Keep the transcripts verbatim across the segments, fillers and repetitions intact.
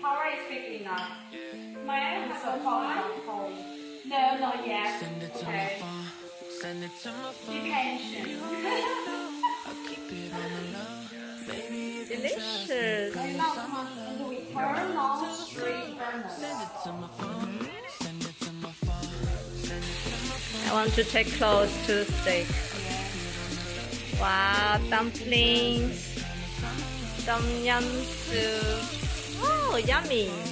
Tara is big enough. May I have a phone from home? No, not yet. Okay. Be patient. Delicious. And now come on, Rui, turn on three burners. I want to take clothes to steak. Wow, dumplings, tom yum soup. Oh, yummy! So would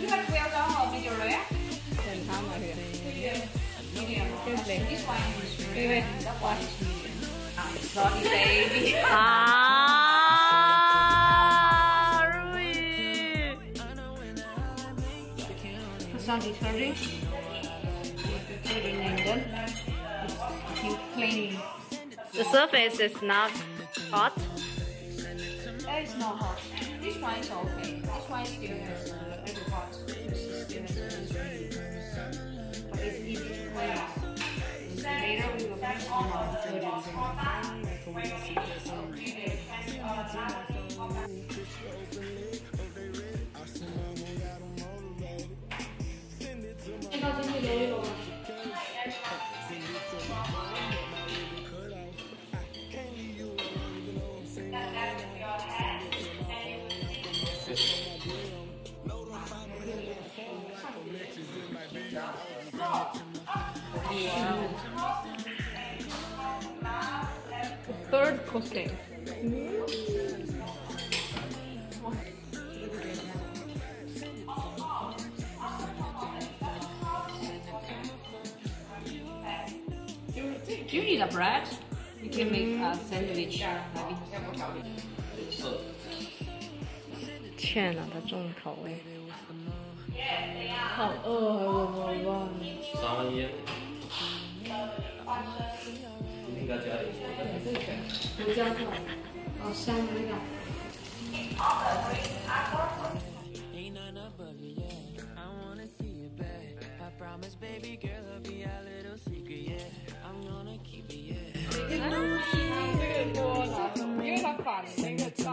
you like to wear down our video, right? This one is medium. That one is medium. Ah, it's not baby. Ah, Rui. Some detergent. You clean. The surface is not hot. That is not hot. This one is okay. This one is still has a little hot. This is still has, but it's easy to clean up. Later we will put on our detergent. Third cooking. Do you need a bread? You can make a sandwich. Chana, that's on top. 好饿，我我忘了。啥玩意？你在家里？这个，我家的，哦，山那个。啊，这个锅了，因为它反那个倒。